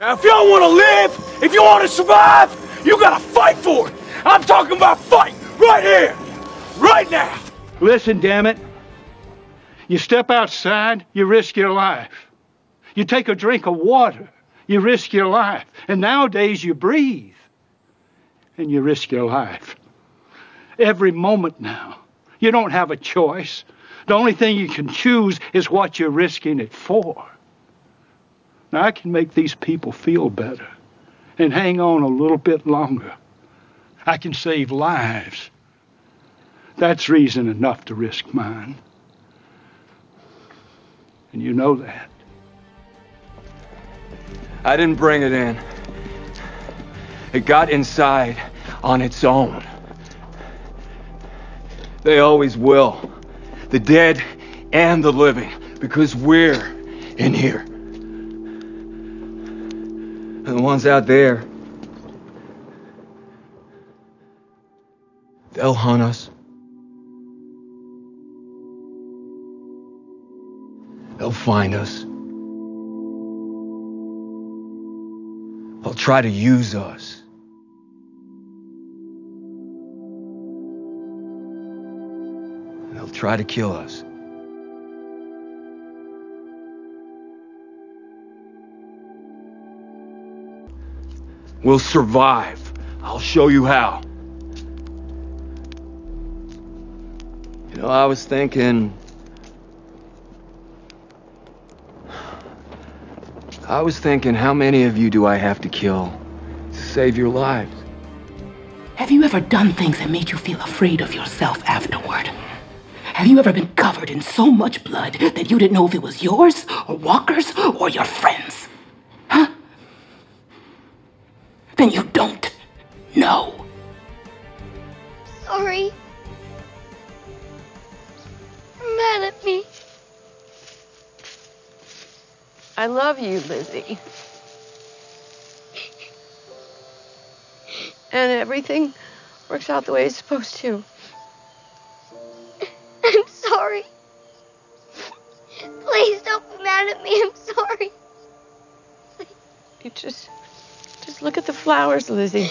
Now, if you don't want to live, if you want to survive, you gotta fight for it. I'm talking about fight right here, right now. Listen, damn it. You step outside, you risk your life. You take a drink of water, you risk your life. And nowadays you breathe and you risk your life. Every moment now, you don't have a choice. The only thing you can choose is what you're risking it for. Now, I can make these people feel better and hang on a little bit longer. I can save lives. That's reason enough to risk mine. And you know that. I didn't bring it in. It got inside on its own. They always will. The dead and the living, because we're in here. And the ones out there, they'll hunt us. They'll find us. They'll try to use us. They'll try to kill us. We'll survive. I'll show you how. You know, I was thinking... how many of you do I have to kill to save your lives? Have you ever done things that made you feel afraid of yourself afterward? Have you ever been covered in so much blood that you didn't know if it was yours, or Walker's, or your friend's? Huh? Then you don't know. Sorry. You're mad at me. I love you, Lizzie. And everything works out the way it's supposed to. I'm sorry. Please don't be mad at me. I'm sorry. Please. You just look at the flowers, Lizzie.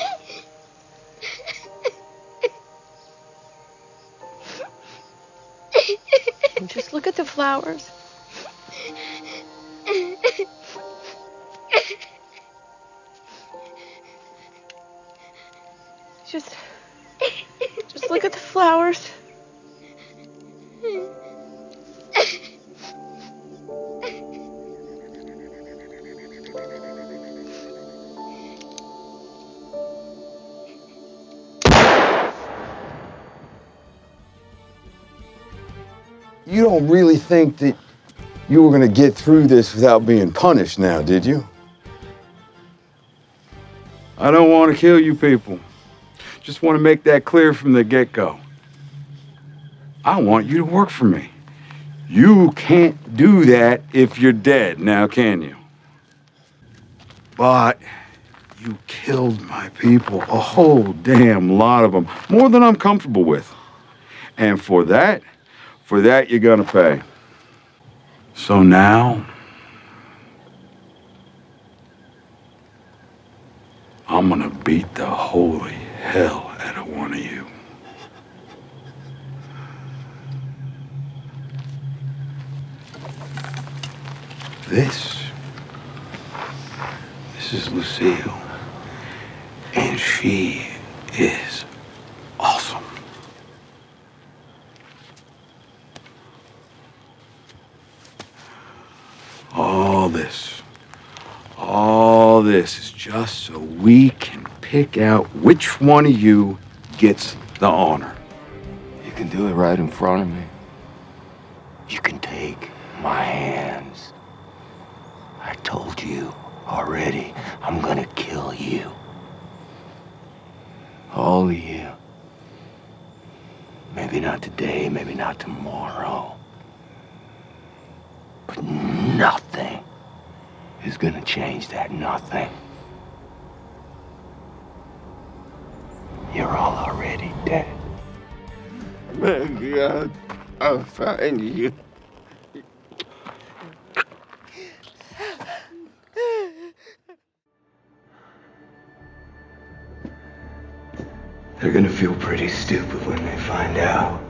Just look at the flowers. Just look at the flowers. You don't really think that you were going to get through this without being punished now, did you? I don't want to kill you people. Just want to make that clear from the get-go. I want you to work for me. You can't do that if you're dead now, can you? But you killed my people, a whole damn lot of them, more than I'm comfortable with. And for that, you're gonna pay. So now, I'm gonna beat the holy hell out of one of you. This is Lucille, and she is awesome. All this is just so we can pick out which one of you gets the honor. You can do it right in front of me. You can take my hands. I told you already, I'm gonna kill you. All of you. Maybe not today, maybe not tomorrow. But nothing is gonna change that. Nothing. You're all already dead. Maggie, I'll find you. They're gonna feel pretty stupid when they find out.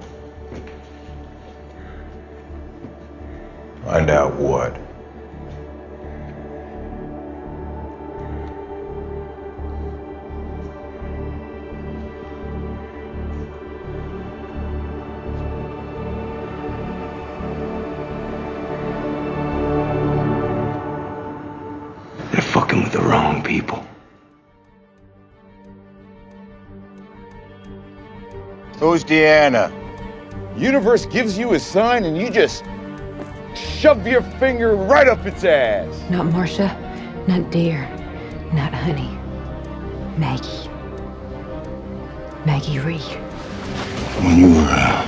Find out what? Who's Deanna? Universe gives you a sign and you just shove your finger right up its ass. Not Marcia, not Dear, not Honey. Maggie. Maggie Rhee. When you were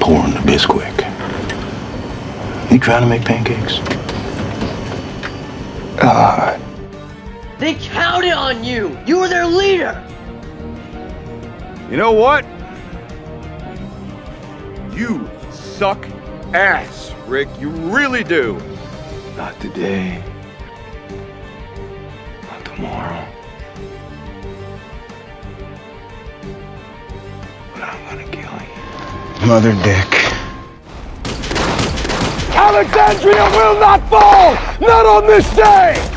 pouring the Bisquick, you trying to make pancakes? They counted on you. You were their leader. You know what? You suck ass, Rick. You really do. Not today. Not tomorrow. But I'm gonna kill you. Mother Dick. Alexandria will not fall! Not on this day!